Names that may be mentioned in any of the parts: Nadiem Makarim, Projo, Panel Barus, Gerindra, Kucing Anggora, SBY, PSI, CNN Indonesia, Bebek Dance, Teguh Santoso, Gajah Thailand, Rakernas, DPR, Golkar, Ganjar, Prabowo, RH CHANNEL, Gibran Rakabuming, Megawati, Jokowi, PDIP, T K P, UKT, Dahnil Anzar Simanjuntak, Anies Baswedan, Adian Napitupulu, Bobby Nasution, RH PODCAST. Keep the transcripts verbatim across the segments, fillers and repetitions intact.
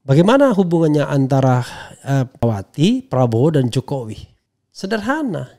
Bagaimana hubungannya antara eh, Megawati, Prabowo, dan Jokowi? Sederhana,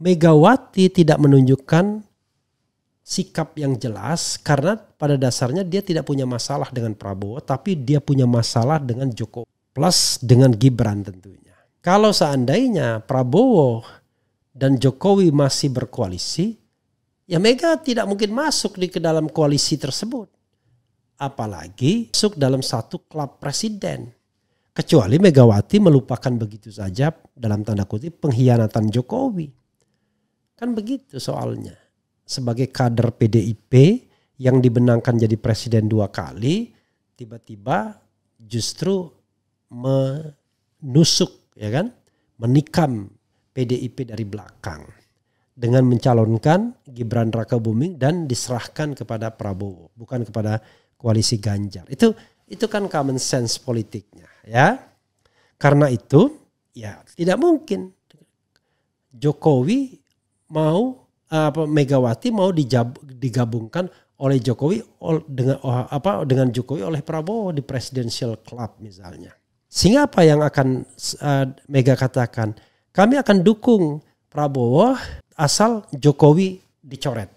Megawati tidak menunjukkan sikap yang jelas karena pada dasarnya dia tidak punya masalah dengan Prabowo, tapi dia punya masalah dengan Jokowi plus dengan Gibran tentunya. Kalau seandainya Prabowo dan Jokowi masih berkoalisi, ya Mega tidak mungkin masuk di ke dalam koalisi tersebut, apalagi masuk dalam satu klub presiden. Kecuali Megawati melupakan begitu saja dalam tanda kutip pengkhianatan Jokowi, kan begitu soalnya. Sebagai kader P D I P yang dibenangkan jadi presiden dua kali, tiba-tiba justru menusuk, ya kan, menikam P D I P dari belakang dengan mencalonkan Gibran Rakabuming dan diserahkan kepada Prabowo, bukan kepada koalisi Ganjar. Itu itu kan common sense politiknya, ya. Karena itu, ya tidak mungkin Jokowi mau apa Megawati mau dijab, digabungkan oleh Jokowi ol, dengan apa dengan Jokowi oleh Prabowo di Presidential Club misalnya. Sehingga apa yang akan uh, Mega katakan, kami akan dukung Prabowo asal Jokowi dicoret.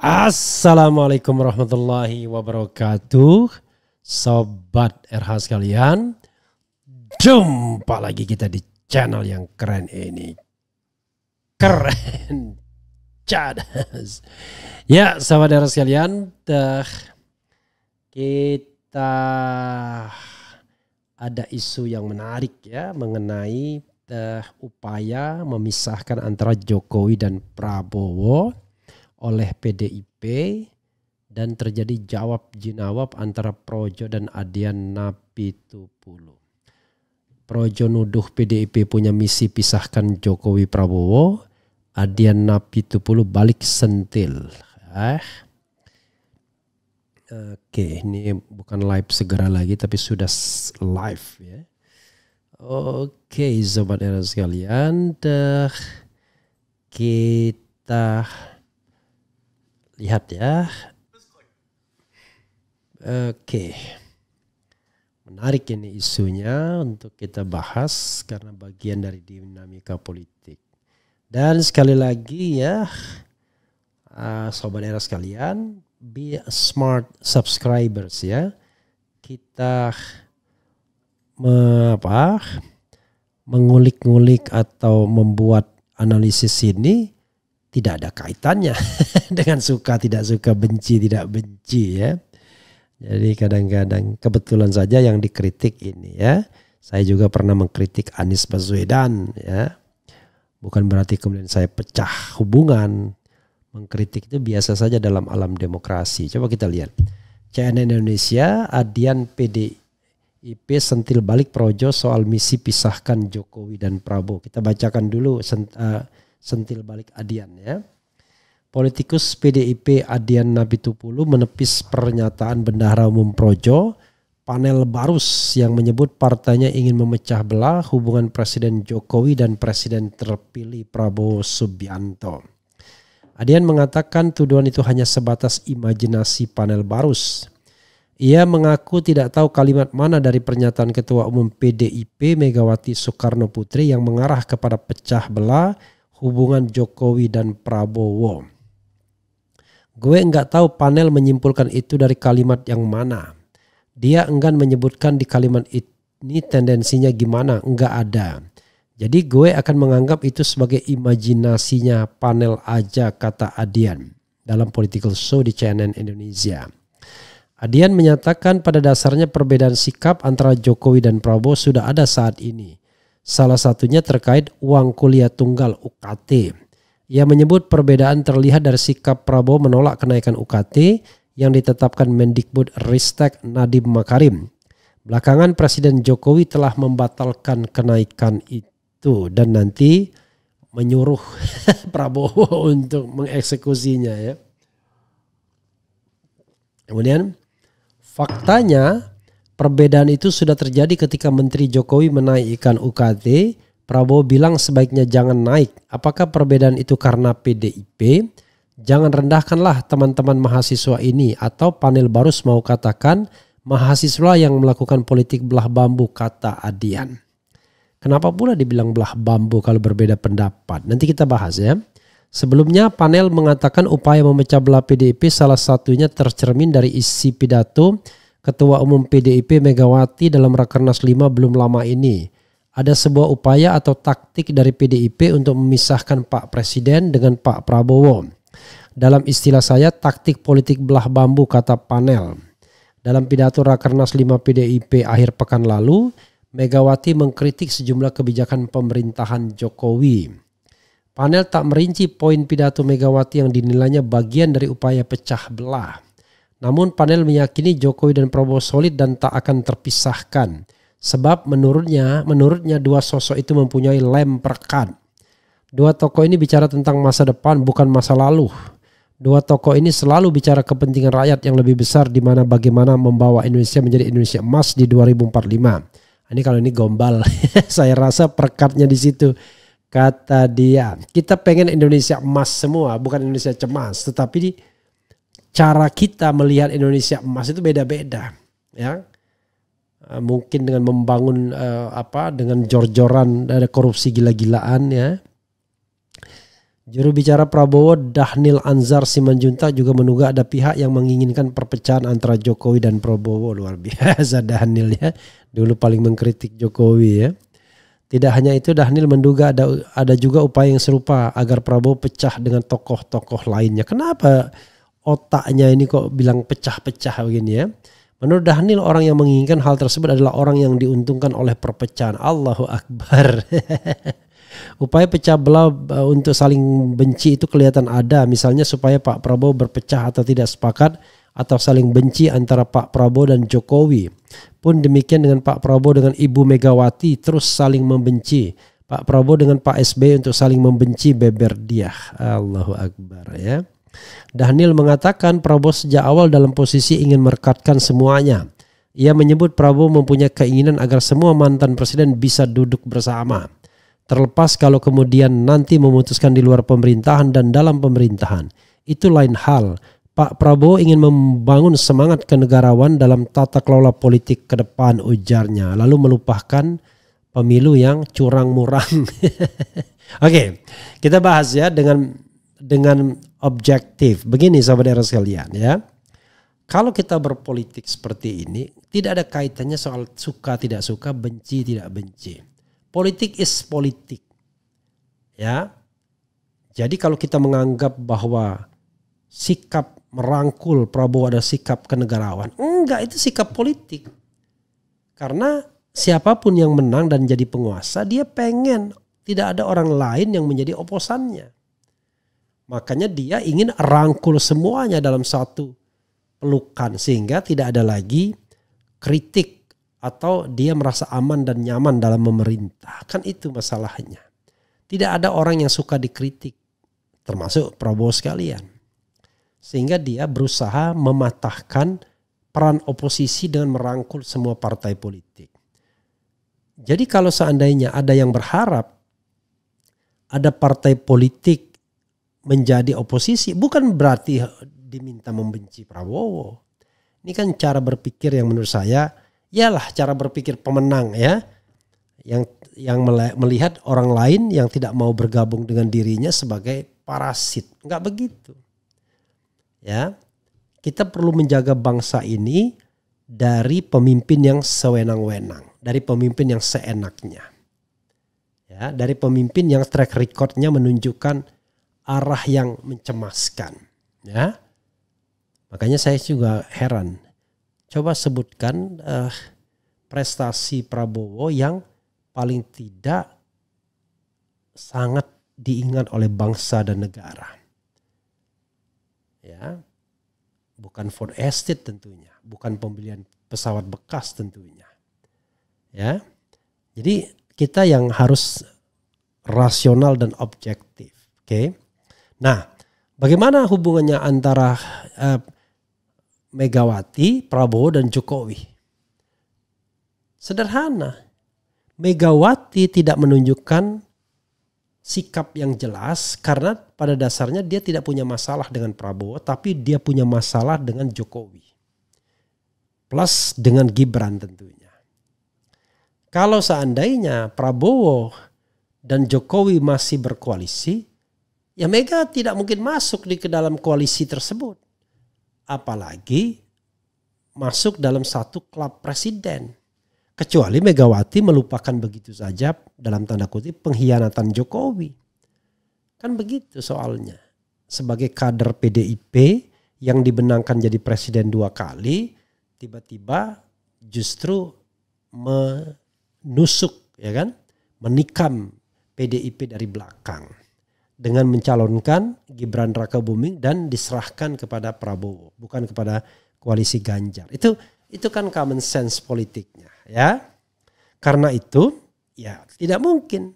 Assalamualaikum warahmatullahi wabarakatuh, sobat R H sekalian. Jumpa lagi kita di channel yang keren ini. Keren cadas. Ya, sobat R H sekalian, kita ada isu yang menarik ya mengenai upaya memisahkan antara Jokowi dan Prabowo oleh P D I P dan terjadi jawab jinawab antara Projo dan Adian Napitupulu. Projo nuduh P D I P punya misi pisahkan Jokowi Prabowo, Adian Napitupulu balik sentil. Eh. Oke, ini bukan live segera lagi tapi sudah live ya. Oke, sobat R H sekalian, deh, kita lihat ya. Oke. Menarik ini isunya untuk kita bahas karena bagian dari dinamika politik. Dan sekali lagi ya, uh, sobat R H sekalian, be a smart subscribers ya. Kita me apa? mengulik-ngulik atau membuat analisis ini tidak ada kaitannya dengan suka tidak suka, benci tidak benci ya. Jadi kadang-kadang kebetulan saja yang dikritik ini ya. Saya juga pernah mengkritik Anies Baswedan ya. Bukan berarti kemudian saya pecah hubungan. Mengkritik itu biasa saja dalam alam demokrasi. Coba kita lihat. C N N Indonesia, Adian P D I P sentil balik Projo soal misi pisahkan Jokowi dan Prabowo. Kita bacakan dulu sent, uh, sentil balik Adian ya. Politikus P D I P Adian Napitupulu menepis pernyataan Bendahara Umum Projo Panel Barus yang menyebut partainya ingin memecah belah hubungan Presiden Jokowi dan Presiden terpilih Prabowo Subianto. Adian mengatakan tuduhan itu hanya sebatas imajinasi Panel Barus. Ia mengaku tidak tahu kalimat mana dari pernyataan Ketua Umum P D I P Megawati Soekarno Putri yang mengarah kepada pecah belah hubungan Jokowi dan Prabowo. Gue nggak tahu panel menyimpulkan itu dari kalimat yang mana. Dia enggan menyebutkan di kalimat ini tendensinya gimana, nggak ada. Jadi gue akan menganggap itu sebagai imajinasinya panel aja, kata Adian dalam political show di C N N Indonesia. Adian menyatakan pada dasarnya perbedaan sikap antara Jokowi dan Prabowo sudah ada saat ini. Salah satunya terkait uang kuliah tunggal U K T. Ia menyebut perbedaan terlihat dari sikap Prabowo menolak kenaikan U K T yang ditetapkan Mendikbud Ristek Nadiem Makarim. Belakangan Presiden Jokowi telah membatalkan kenaikan itu dan nanti menyuruh Prabowo untuk mengeksekusinya ya. Kemudian faktanya perbedaan itu sudah terjadi ketika Menteri Jokowi menaikkan U K T. Prabowo bilang sebaiknya jangan naik. Apakah perbedaan itu karena P D I P? Jangan rendahkanlah teman-teman mahasiswa ini, atau Panel Barus mau katakan mahasiswa yang melakukan politik belah bambu, kata Adian. Kenapa pula dibilang belah bambu kalau berbeda pendapat? Nanti kita bahas ya. Sebelumnya panel mengatakan upaya memecah belah P D I P salah satunya tercermin dari isi pidato Ketua Umum P D I P Megawati dalam Rakernas lima belum lama ini. Ada sebuah upaya atau taktik dari P D I P untuk memisahkan Pak Presiden dengan Pak Prabowo. Dalam istilah saya, taktik politik belah bambu, kata panel. Dalam pidato Rakernas lima P D I P akhir pekan lalu, Megawati mengkritik sejumlah kebijakan pemerintahan Jokowi. Panel tak merinci poin pidato Megawati yang dinilainya bagian dari upaya pecah belah. Namun panel meyakini Jokowi dan Prabowo solid dan tak akan terpisahkan. Sebab menurutnya, menurutnya dua sosok itu mempunyai lem perekat. Dua tokoh ini bicara tentang masa depan, bukan masa lalu. Dua tokoh ini selalu bicara kepentingan rakyat yang lebih besar, di mana bagaimana membawa Indonesia menjadi Indonesia emas di dua ribu empat puluh lima. Ini kalau ini gombal, saya rasa perekatnya di situ. Kata dia, kita pengen Indonesia emas semua, bukan Indonesia cemas. Tetapi di, cara kita melihat Indonesia emas itu beda-beda, ya. Mungkin dengan membangun uh, apa, dengan jor-joran, ada korupsi gila-gilaan, ya. Juru bicara Prabowo Dahnil Anzar Simanjuntak juga menduga ada pihak yang menginginkan perpecahan antara Jokowi dan Prabowo. Luar biasa Dahnil ya. Dulu paling mengkritik Jokowi ya. Tidak hanya itu, Dahnil menduga ada ada juga upaya yang serupa agar Prabowo pecah dengan tokoh-tokoh lainnya. Kenapa otaknya ini kok bilang pecah-pecah begini ya? Menurut Dahnil, orang yang menginginkan hal tersebut adalah orang yang diuntungkan oleh perpecahan. Allahu Akbar. Upaya pecah belah untuk saling benci itu kelihatan ada, misalnya supaya Pak Prabowo berpecah atau tidak sepakat atau saling benci antara Pak Prabowo dan Jokowi. Pun demikian dengan Pak Prabowo dengan Ibu Megawati, terus saling membenci. Pak Prabowo dengan Pak S B Y untuk saling membenci, beber dia. Allahu Akbar ya. Dahnil mengatakan Prabowo sejak awal dalam posisi ingin merekatkan semuanya. Ia menyebut Prabowo mempunyai keinginan agar semua mantan presiden bisa duduk bersama. Terlepas kalau kemudian nanti memutuskan di luar pemerintahan dan dalam pemerintahan, itu lain hal. Pak Prabowo ingin membangun semangat kenegarawan dalam tata kelola politik ke depan, ujarnya. Lalu melupakan pemilu yang curang-murang. Oke, kita bahas ya dengan dengan objektif. Begini saudara sekalian ya. Kalau kita berpolitik seperti ini, tidak ada kaitannya soal suka tidak suka, benci tidak benci. Politik is politik, ya. Jadi kalau kita menganggap bahwa sikap merangkul Prabowo ada sikap kenegarawan, enggak, itu sikap politik. Karena siapapun yang menang dan jadi penguasa, dia pengen tidak ada orang lain yang menjadi oposannya. Makanya dia ingin rangkul semuanya dalam satu pelukan sehingga tidak ada lagi kritik. Atau dia merasa aman dan nyaman dalam memerintah. Kan itu masalahnya. Tidak ada orang yang suka dikritik. Termasuk Prabowo sekalian. Sehingga dia berusaha mematahkan peran oposisi dengan merangkul semua partai politik. Jadi kalau seandainya ada yang berharap ada partai politik menjadi oposisi, bukan berarti diminta membenci Prabowo. Ini kan cara berpikir yang menurut saya, yalah cara berpikir pemenang ya, yang yang melihat orang lain yang tidak mau bergabung dengan dirinya sebagai parasit. Enggak begitu ya, kita perlu menjaga bangsa ini dari pemimpin yang sewenang-wenang, dari pemimpin yang seenaknya ya, dari pemimpin yang track recordnya menunjukkan arah yang mencemaskan ya. Makanya saya juga heran. Coba sebutkan eh, prestasi Prabowo yang paling tidak sangat diingat oleh bangsa dan negara. Ya, bukan Ford Estate tentunya, bukan pembelian pesawat bekas tentunya. Ya, jadi kita yang harus rasional dan objektif. Oke, okay? Nah, bagaimana hubungannya antara uh, Megawati, Prabowo, dan Jokowi? Sederhana, Megawati tidak menunjukkan sikap yang jelas karena pada dasarnya dia tidak punya masalah dengan Prabowo, tapi dia punya masalah dengan Jokowi. Plus dengan Gibran tentunya. Kalau seandainya Prabowo dan Jokowi masih berkoalisi, ya Mega tidak mungkin masuk di ke dalam koalisi tersebut. Apalagi masuk dalam satu klub presiden. Kecuali Megawati melupakan begitu saja dalam tanda kutip pengkhianatan Jokowi. Kan begitu soalnya. Sebagai kader P D I P yang dibenangkan jadi presiden dua kali, tiba-tiba justru menusuk, ya kan? Menikam P D I P dari belakang dengan mencalonkan Gibran Rakabuming dan diserahkan kepada Prabowo, bukan kepada koalisi Ganjar. Itu Itu kan common sense politiknya, ya. Karena itu, ya tidak mungkin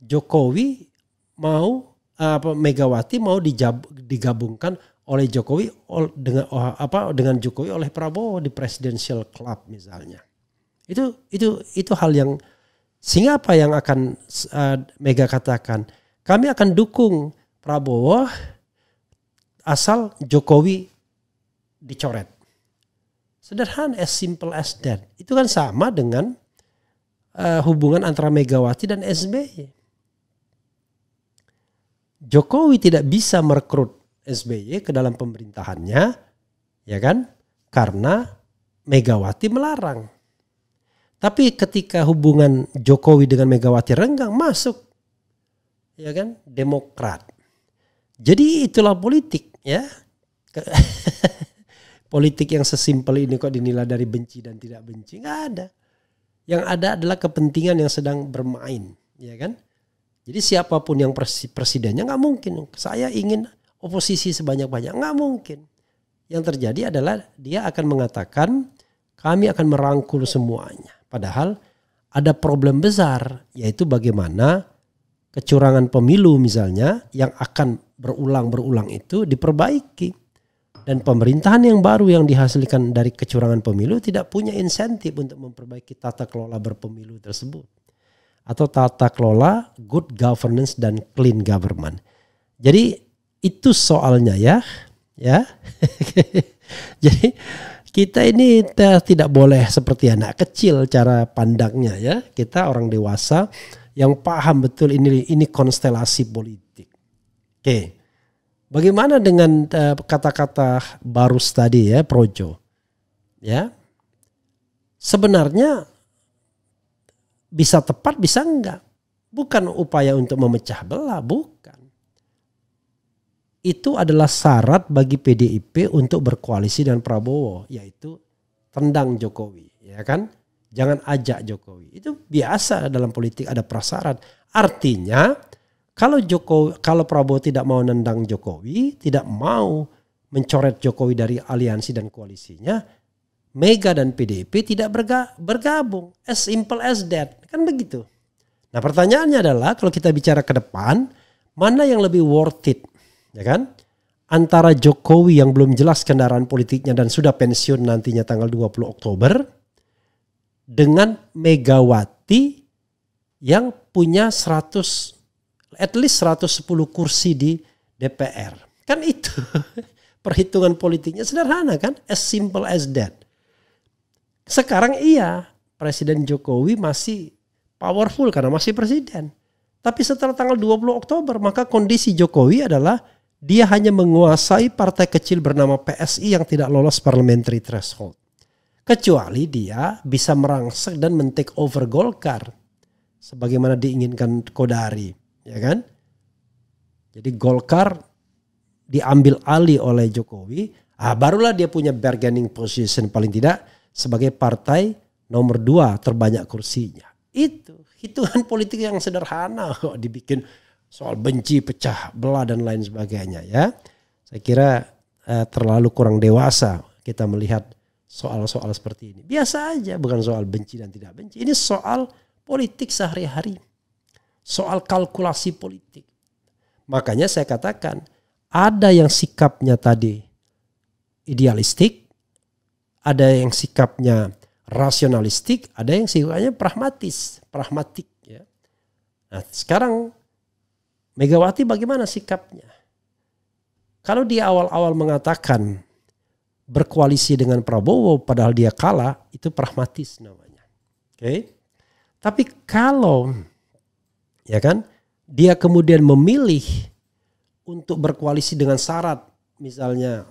Jokowi mau apa Megawati mau dijab, digabungkan oleh Jokowi ol, dengan apa dengan Jokowi oleh Prabowo di Presidential Club misalnya. Itu itu itu hal yang sehingga apa yang akan uh, Mega katakan, kami akan dukung Prabowo asal Jokowi dicoret. Sederhana, as simple as that. Itu kan sama dengan uh, hubungan antara Megawati dan S B Y. Jokowi tidak bisa merekrut S B Y ke dalam pemerintahannya, ya kan? Karena Megawati melarang. Tapi ketika hubungan Jokowi dengan Megawati renggang, masuk, ya kan? Demokrat. Jadi itulah politik, ya. Politik yang sesimpel ini kok dinilai dari benci dan tidak benci, nggak ada. Yang ada adalah kepentingan yang sedang bermain, ya kan? Jadi siapapun yang pres presidennya nggak mungkin. Saya ingin oposisi sebanyak-banyak, nggak mungkin. Yang terjadi adalah dia akan mengatakan kami akan merangkul semuanya. Padahal ada problem besar, yaitu bagaimana kecurangan pemilu misalnya yang akan berulang-berulang itu diperbaiki. Dan pemerintahan yang baru yang dihasilkan dari kecurangan pemilu tidak punya insentif untuk memperbaiki tata kelola berpemilu tersebut. Atau tata kelola good governance dan clean government. Jadi itu soalnya, ya. Ya. Jadi kita ini tidak boleh seperti anak kecil cara pandangnya, ya. Kita orang dewasa yang paham betul ini ini konstelasi politik. Oke. Okay. Bagaimana dengan kata-kata uh, Barus tadi, ya, Projo? Ya, sebenarnya bisa tepat, bisa enggak. Bukan upaya untuk memecah belah, bukan. Itu adalah syarat bagi P D I P untuk berkoalisi dengan Prabowo, yaitu tendang Jokowi, ya kan? Jangan ajak Jokowi. Itu biasa dalam politik ada prasyarat. Artinya, Kalau Jokowi, kalau Prabowo tidak mau nendang Jokowi, tidak mau mencoret Jokowi dari aliansi dan koalisinya, Mega dan P D I P tidak berga, bergabung. As simple as that. Kan begitu. Nah, pertanyaannya adalah kalau kita bicara ke depan, mana yang lebih worth it? Ya kan? Antara Jokowi yang belum jelas kendaraan politiknya dan sudah pensiun nantinya tanggal dua puluh Oktober dengan Megawati yang punya seratus at least seratus sepuluh kursi di D P R. Kan itu perhitungan politiknya sederhana, kan? As simple as that. Sekarang iya, Presiden Jokowi masih powerful karena masih presiden. Tapi setelah tanggal dua puluh Oktober, maka kondisi Jokowi adalah dia hanya menguasai partai kecil bernama P S I yang tidak lolos parliamentary threshold. Kecuali dia bisa merangsek dan men-take over Golkar sebagaimana diinginkan Kodari. Ya kan? Jadi Golkar diambil alih oleh Jokowi, ah, barulah dia punya bargaining position paling tidak sebagai partai nomor dua terbanyak kursinya. Itu hitungan politik yang sederhana kok dibikin soal benci, pecah belah dan lain sebagainya ya. Saya kira eh, terlalu kurang dewasa kita melihat soal-soal seperti ini. Biasa aja, bukan soal benci dan tidak benci. Ini soal politik sehari-hari. Soal kalkulasi politik. Makanya saya katakan ada yang sikapnya tadi idealistik, ada yang sikapnya rasionalistik, ada yang sifatnya pragmatis, pragmatik ya. Nah, sekarang Megawati bagaimana sikapnya? Kalau dia awal-awal mengatakan berkoalisi dengan Prabowo padahal dia kalah, itu pragmatis namanya. Oke. Okay? Tapi kalau ya kan dia kemudian memilih untuk berkoalisi dengan syarat misalnya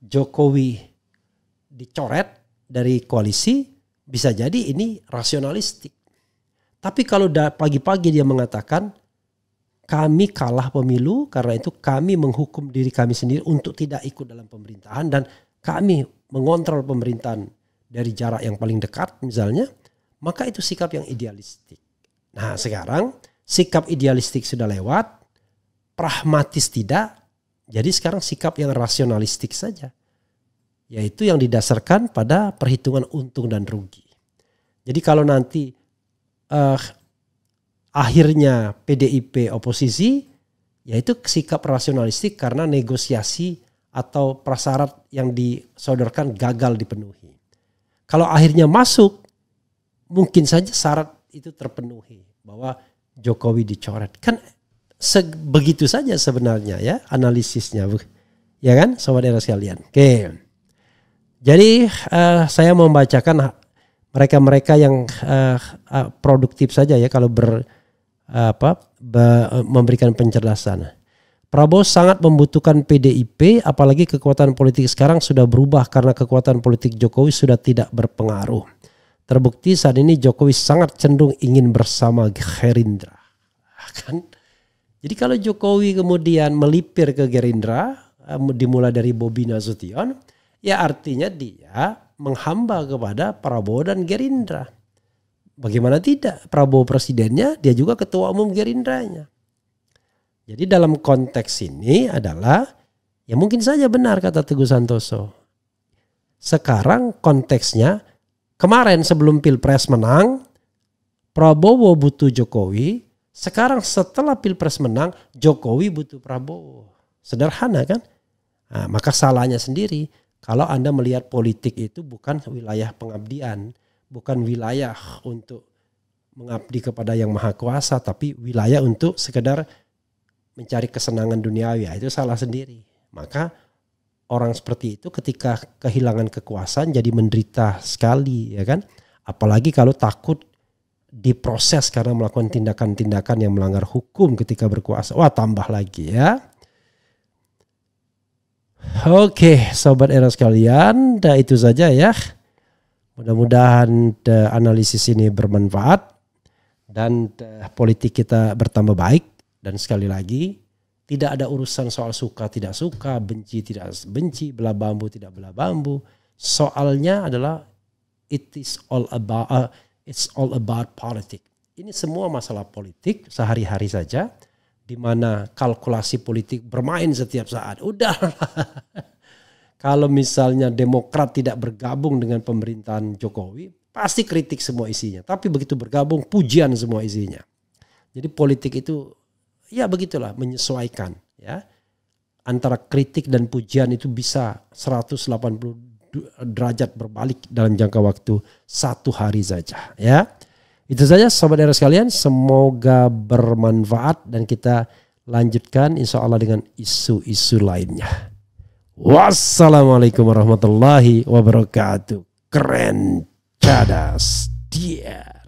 Jokowi dicoret dari koalisi, bisa jadi ini rasionalistik. Tapi kalau pagi-pagi dia mengatakan kami kalah pemilu karena itu kami menghukum diri kami sendiri untuk tidak ikut dalam pemerintahan dan kami mengontrol pemerintahan dari jarak yang paling dekat misalnya, maka itu sikap yang idealistik. Nah sekarang sikap idealistik sudah lewat, pragmatis tidak, jadi sekarang sikap yang rasionalistik saja. Yaitu yang didasarkan pada perhitungan untung dan rugi. Jadi kalau nanti eh, akhirnya P D I P oposisi, yaitu sikap rasionalistik karena negosiasi atau prasyarat yang disodorkan gagal dipenuhi. Kalau akhirnya masuk, mungkin saja syarat itu terpenuhi bahwa Jokowi dicoret. Kan begitu saja sebenarnya ya analisisnya, ya kan, sobat era sekalian. Oke. Okay. Jadi uh, saya membacakan mereka-mereka yang uh, uh, produktif saja ya kalau ber, uh, apa, be, uh, memberikan pencerdasan. Prabowo sangat membutuhkan P D I P apalagi kekuatan politik sekarang sudah berubah karena kekuatan politik Jokowi sudah tidak berpengaruh. Terbukti saat ini Jokowi sangat cenderung ingin bersama Gerindra. Kan? Jadi kalau Jokowi kemudian melipir ke Gerindra uh, dimulai dari Bobby Nasution, ya artinya dia menghamba kepada Prabowo dan Gerindra. Bagaimana tidak? Prabowo presidennya, dia juga ketua umum Gerindranya. Jadi dalam konteks ini adalah, ya mungkin saja benar kata Teguh Santoso. Sekarang konteksnya, kemarin sebelum Pilpres menang, Prabowo butuh Jokowi. Sekarang setelah Pilpres menang, Jokowi butuh Prabowo. Sederhana kan? Nah, maka salahnya sendiri. Kalau Anda melihat politik itu bukan wilayah pengabdian, bukan wilayah untuk mengabdi kepada yang maha kuasa, tapi wilayah untuk sekedar mencari kesenangan duniawi, itu salah sendiri. Maka orang seperti itu ketika kehilangan kekuasaan jadi menderita sekali, ya kan? Apalagi kalau takut diproses karena melakukan tindakan-tindakan yang melanggar hukum ketika berkuasa. Wah, tambah lagi ya. Oke, sobat era sekalian, dah itu saja ya. Mudah-mudahan analisis ini bermanfaat dan politik kita bertambah baik. Dan sekali lagi, tidak ada urusan soal suka tidak suka, benci tidak benci, belah bambu tidak belah bambu. Soalnya adalah it is all about uh, it's all about politics. Ini semua masalah politik sehari-hari saja. Di mana kalkulasi politik bermain setiap saat. Udahlah. Kalau misalnya Demokrat tidak bergabung dengan pemerintahan Jokowi, pasti kritik semua isinya. Tapi begitu bergabung, pujian semua isinya. Jadi politik itu ya begitulah, menyesuaikan ya. Antara kritik dan pujian itu bisa seratus delapan puluh derajat berbalik dalam jangka waktu satu hari saja ya. Itu saja sobat era sekalian, semoga bermanfaat dan kita lanjutkan insya Allah dengan isu-isu lainnya. Wassalamualaikum warahmatullahi wabarakatuh. Keren cadas dia.